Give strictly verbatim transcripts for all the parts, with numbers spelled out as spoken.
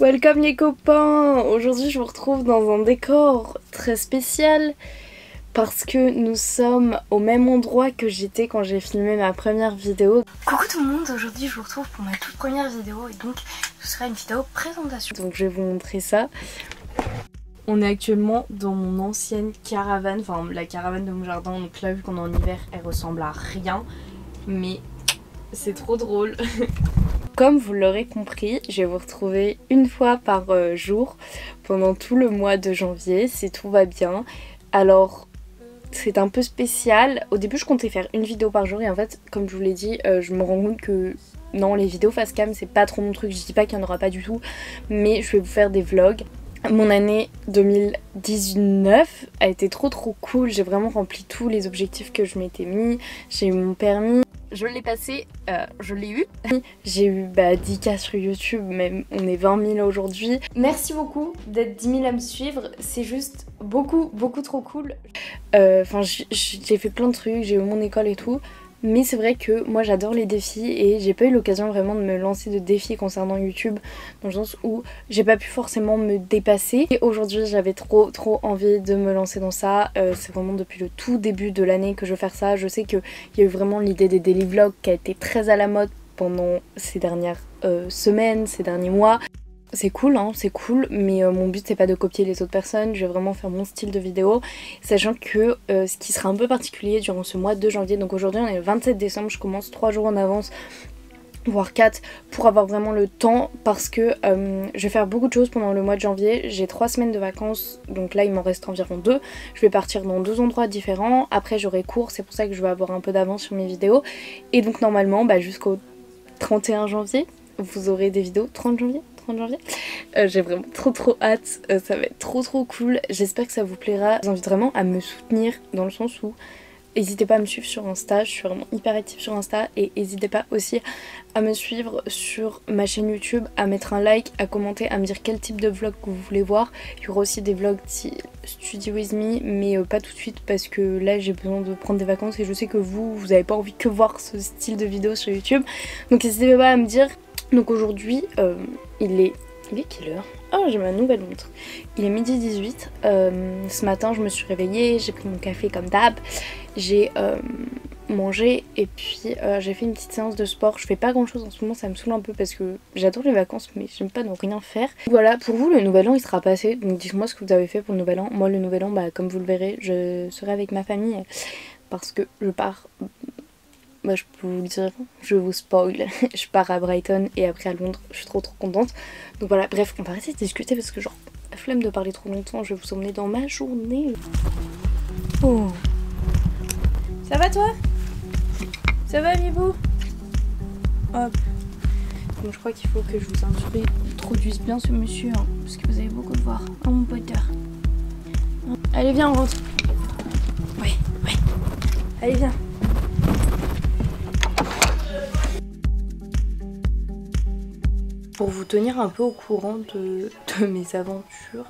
Welcome les copains! Aujourd'hui je vous retrouve dans un décor très spécial parce que nous sommes au même endroit que j'étais quand j'ai filmé ma première vidéo. Coucou tout le monde! Aujourd'hui je vous retrouve pour ma toute première vidéo et donc ce sera une vidéo présentation. Donc je vais vous montrer ça. On est actuellement dans mon ancienne caravane, enfin la caravane de mon jardin. Donc là vu qu'on est en hiver elle ressemble à rien mais c'est trop drôle. Comme vous l'aurez compris, je vais vous retrouver une fois par jour pendant tout le mois de janvier, si tout va bien. Alors, c'est un peu spécial. Au début, je comptais faire une vidéo par jour et en fait, comme je vous l'ai dit, euh, je me rends compte que non, les vidéos face cam, c'est pas trop mon truc. Je dis pas qu'il n'y en aura pas du tout, mais je vais vous faire des vlogs. Mon année deux mille dix-neuf a été trop trop cool. J'ai vraiment rempli tous les objectifs que je m'étais mis. J'ai eu mon permis. Je l'ai passé, euh, je l'ai eu. J'ai eu bah, dix K sur YouTube, même on est vingt mille aujourd'hui. Merci beaucoup d'être dix mille à me suivre, c'est juste beaucoup, beaucoup trop cool. Enfin, euh, j'ai fait plein de trucs, j'ai eu mon école et tout. Mais c'est vrai que moi j'adore les défis et j'ai pas eu l'occasion vraiment de me lancer de défis concernant YouTube, dans le sens où j'ai pas pu forcément me dépasser. Et aujourd'hui j'avais trop trop envie de me lancer dans ça. Euh, c'est vraiment depuis le tout début de l'année que je veux faire ça. Je sais qu'il y a eu vraiment l'idée des daily vlogs qui a été très à la mode pendant ces dernières euh, semaines, ces derniers mois. C'est cool, hein, c'est cool, mais euh, mon but c'est pas de copier les autres personnes, je vais vraiment faire mon style de vidéo, sachant que euh, ce qui sera un peu particulier durant ce mois de janvier, donc aujourd'hui on est le vingt-sept décembre, je commence trois jours en avance, voire quatre, pour avoir vraiment le temps, parce que euh, je vais faire beaucoup de choses pendant le mois de janvier, j'ai trois semaines de vacances, donc là il m'en reste environ deux, je vais partir dans deux endroits différents, après j'aurai cours, c'est pour ça que je vais avoir un peu d'avance sur mes vidéos, et donc normalement bah, jusqu'au trente et un janvier, vous aurez des vidéos, trente janvier janvier. Euh, j'ai vraiment trop trop hâte, euh, ça va être trop trop cool, j'espère que ça vous plaira. Je vous invite vraiment à me soutenir dans le sens où n'hésitez pas à me suivre sur Insta, je suis vraiment hyper active sur Insta et n'hésitez pas aussi à me suivre sur ma chaîne YouTube, à mettre un like, à commenter, à me dire quel type de vlog que vous voulez voir. Il y aura aussi des vlogs Study With Me mais euh, pas tout de suite parce que là j'ai besoin de prendre des vacances et je sais que vous, vous n'avez pas envie que voir ce style de vidéo sur YouTube, donc n'hésitez pas à me dire. Donc aujourd'hui, euh, il est... Il est quelle heure? Oh, j'ai ma nouvelle montre. Il est midi dix-huit. Euh, ce matin, je me suis réveillée, j'ai pris mon café comme d'hab. J'ai euh, mangé et puis euh, j'ai fait une petite séance de sport. Je fais pas grand chose en ce moment, ça me saoule un peu parce que j'adore les vacances, mais j'aime pas ne rien faire. Voilà, pour vous, le nouvel an, il sera passé. Donc dites-moi ce que vous avez fait pour le nouvel an. Moi, le nouvel an, bah, comme vous le verrez, je serai avec ma famille parce que je pars... Bah, je peux vous le dire, je vous spoil, je pars à Brighton et après à Londres, je suis trop trop contente. Donc voilà, bref, on va arrêter de discuter parce que genre, flemme de parler trop longtemps, je vais vous emmener dans ma journée. Oh. Ça va toi? Ça va Mibou? Hop. Donc je crois qu'il faut que je vous introduise bien ce monsieur, hein, parce que vous avez beaucoup de voir. Oh mon Potter. Allez viens, on rentre. Ouais, ouais. Allez viens. Pour vous tenir un peu au courant de, de mes aventures,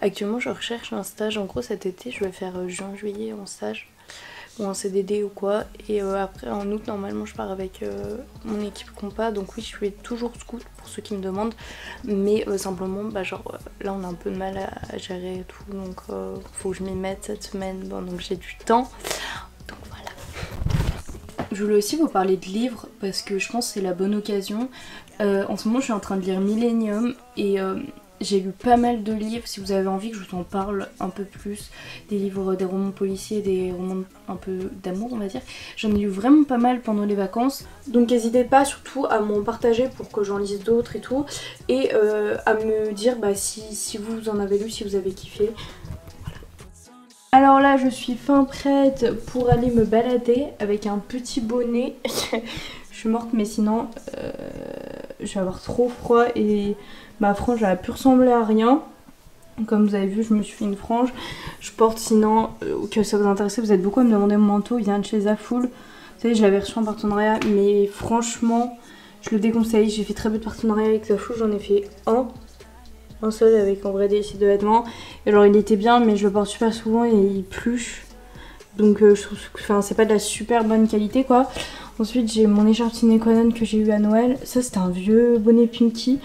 actuellement je recherche un stage. En gros cet été je vais faire euh, juin-juillet en stage ou en C D D ou quoi. Et euh, après en août normalement je pars avec euh, mon équipe compa. Donc oui je suis toujours scout pour ceux qui me demandent. Mais euh, simplement bah genre là on a un peu de mal à, à gérer et tout. Donc euh, faut que je m'y mette cette semaine. Bon donc j'ai du temps. Donc voilà. Je voulais aussi vous parler de livres parce que je pense que c'est la bonne occasion. Euh, en ce moment je suis en train de lire Millennium et euh, j'ai lu pas mal de livres. Si vous avez envie que je vous en parle un peu plus, des livres, des romans policiers, des romans un peu d'amour on va dire, j'en ai lu vraiment pas mal pendant les vacances, donc n'hésitez pas surtout à m'en partager pour que j'en lise d'autres et tout, et euh, à me dire bah, si, si vous en avez lu, si vous avez kiffé. Alors là je suis fin prête pour aller me balader avec un petit bonnet. Je suis morte mais sinon euh, je vais avoir trop froid et ma frange elle a pu ressembler à rien. Comme vous avez vu je me suis fait une frange. Je porte sinon, euh, que ça vous intéresse, vous êtes beaucoup à me demander mon manteau, il vient de chez Zafoul. Vous savez je l'avais reçu en partenariat mais franchement je le déconseille. J'ai fait très peu de partenariats avec Zafoul, j'en ai fait un. Un seul avec en vrai des sites de vêtements. Et alors il était bien mais je le porte super souvent et il pluche. Donc euh, je trouve que c'est pas de la super bonne qualité quoi. Ensuite j'ai mon écharpe Sinequanon que j'ai eu à Noël. Ça c'était un vieux bonnet pinky.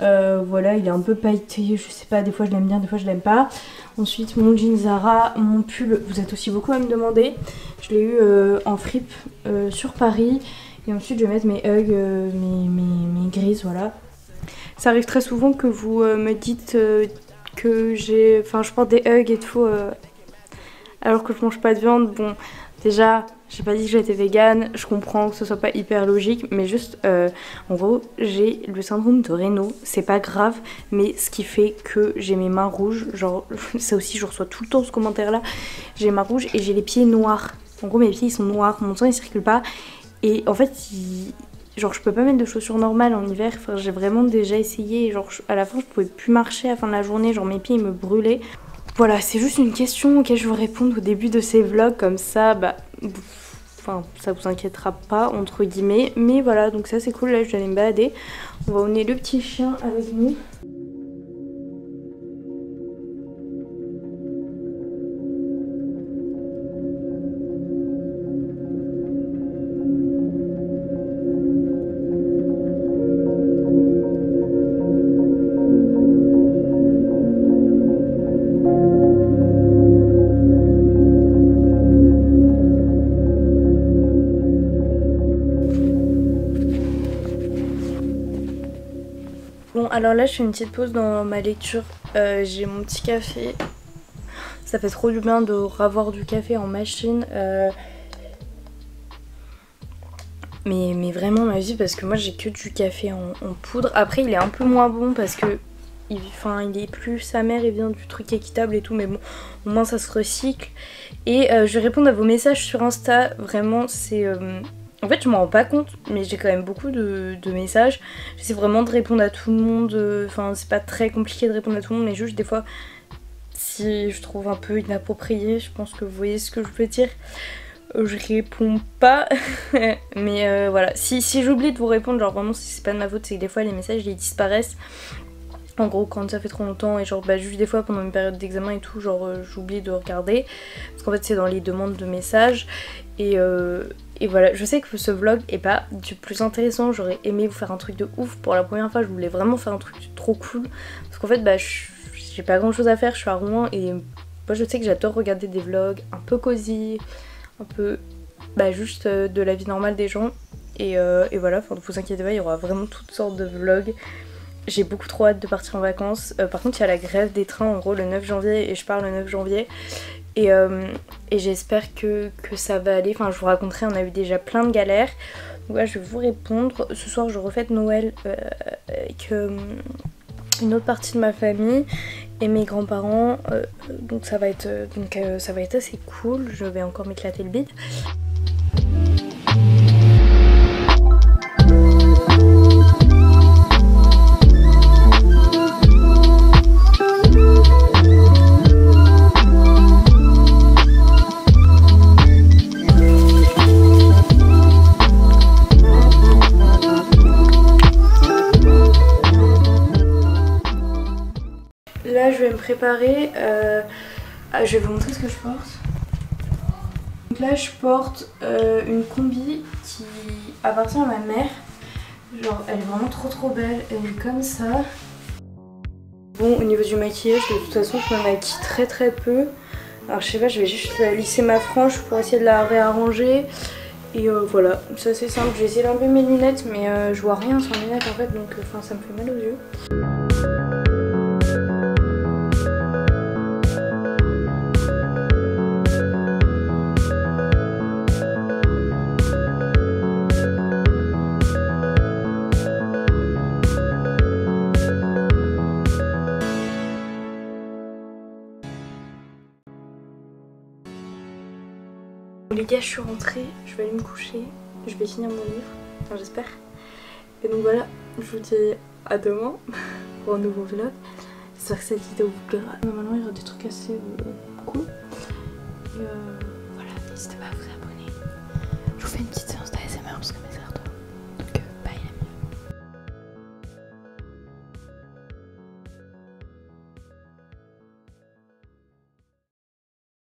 Euh, voilà, il est un peu pailleté, je sais pas, des fois je l'aime bien, des fois je l'aime pas. Ensuite mon jean Zara, mon pull, vous êtes aussi beaucoup à me demander. Je l'ai eu euh, en fripe euh, sur Paris. Et ensuite je vais mettre mes Ugg, euh, mes, mes, mes grises, voilà. Ça arrive très souvent que vous euh, me dites euh, que j'ai, enfin je porte des Ugg et tout, euh, alors que je mange pas de viande. Bon, déjà, j'ai pas dit que j'étais végane, je comprends que ce soit pas hyper logique, mais juste, euh, en gros, j'ai le syndrome de Raynaud, c'est pas grave, mais ce qui fait que j'ai mes mains rouges, genre, ça aussi je reçois tout le temps ce commentaire-là, j'ai mes mains rouges et j'ai les pieds noirs. En gros, mes pieds ils sont noirs, mon sang il circule pas, et en fait, il... genre je peux pas mettre de chaussures normales en hiver, enfin, j'ai vraiment déjà essayé, genre à la fin je pouvais plus marcher à la fin de la journée, genre mes pieds ils me brûlaient. Voilà, c'est juste une question auquel je veux répondre au début de ces vlogs, comme ça, bah, pff, enfin, ça vous inquiétera pas, entre guillemets. Mais voilà, donc ça c'est cool, là je vais aller me balader. On va emmener le petit chien avec nous. Alors là je fais une petite pause dans ma lecture, euh, j'ai mon petit café, ça fait trop du bien de ravoir du café en machine, euh... mais, mais vraiment ma vie, parce que moi j'ai que du café en, en poudre. Après il est un peu moins bon parce que il, enfin, il est plus sa mère, il vient du truc équitable et tout, mais bon au moins ça se recycle. Et euh, je vais répondre à vos messages sur Insta, vraiment c'est... Euh... En fait je m'en rends pas compte, mais j'ai quand même beaucoup de, de messages. J'essaie vraiment de répondre à tout le monde, enfin c'est pas très compliqué de répondre à tout le monde, mais juste des fois si je trouve un peu inapproprié, je pense que vous voyez ce que je veux dire, je réponds pas. Mais euh, voilà, si, si j'oublie de vous répondre, genre vraiment si c'est pas de ma faute, c'est que des fois les messages ils disparaissent. En gros quand ça fait trop longtemps et genre bah juste des fois pendant une période d'examen et tout, genre euh, j'oublie de regarder. Parce qu'en fait c'est dans les demandes de messages. Et, euh, et voilà, je sais que ce vlog est pas du plus intéressant, j'aurais aimé vous faire un truc de ouf. Pour la première fois je voulais vraiment faire un truc trop cool. Parce qu'en fait bah j'ai pas grand chose à faire, je suis à Rouen et moi je sais que j'adore regarder des vlogs un peu cosy, un peu bah juste euh, de la vie normale des gens. Et, euh, et voilà, enfin ne vous inquiétez pas, il y aura vraiment toutes sortes de vlogs. J'ai beaucoup trop hâte de partir en vacances. Euh, par contre, il y a la grève des trains, en gros, le neuf janvier, et je pars le neuf janvier. Et, euh, et j'espère que, que ça va aller. Enfin, je vous raconterai, on a eu déjà plein de galères. Donc là, je vais vous répondre. Ce soir, je refais Noël euh, avec euh, une autre partie de ma famille et mes grands-parents. Euh, donc, ça va être, donc euh, ça va être assez cool. Je vais encore m'éclater le bide. Là je vais me préparer, euh... ah, je vais vous montrer ce que je porte. Donc là je porte euh, une combi qui appartient à ma mère, genre elle est vraiment trop trop belle, elle est comme ça. Bon, au niveau du maquillage, de toute façon je me maquille très très peu, alors je sais pas, je vais juste lisser ma frange pour essayer de la réarranger. Et euh, voilà, ça c'est simple, je vais essayer d'enlever mes lunettes, mais euh, je vois rien sans lunettes en fait, donc enfin euh, ça me fait mal aux yeux. Les gars, je suis rentrée, je vais aller me coucher, je vais finir mon livre, enfin j'espère. Et donc voilà, je vous dis à demain pour un nouveau vlog. J'espère que cette vidéo vous plaira. Normalement il y aura des trucs assez cool. Et euh, voilà, n'hésitez pas à vous abonner. Je vous fais une petite